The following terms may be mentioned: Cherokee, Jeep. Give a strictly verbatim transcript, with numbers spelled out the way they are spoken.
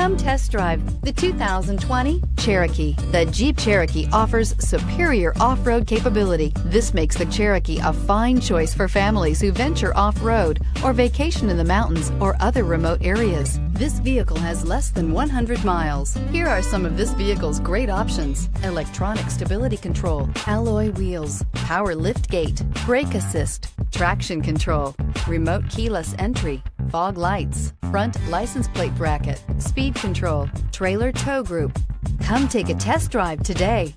Come test drive the two thousand twenty Cherokee. The Jeep Cherokee offers superior off-road capability. This makes the Cherokee a fine choice for families who venture off-road or vacation in the mountains or other remote areas. This vehicle has less than one hundred miles. Here are some of this vehicle's great options: electronic stability control, alloy wheels, power lift gate, brake assist, traction control, remote keyless entry, fog lights, front license plate bracket, speed control, trailer tow group. Come take a test drive today.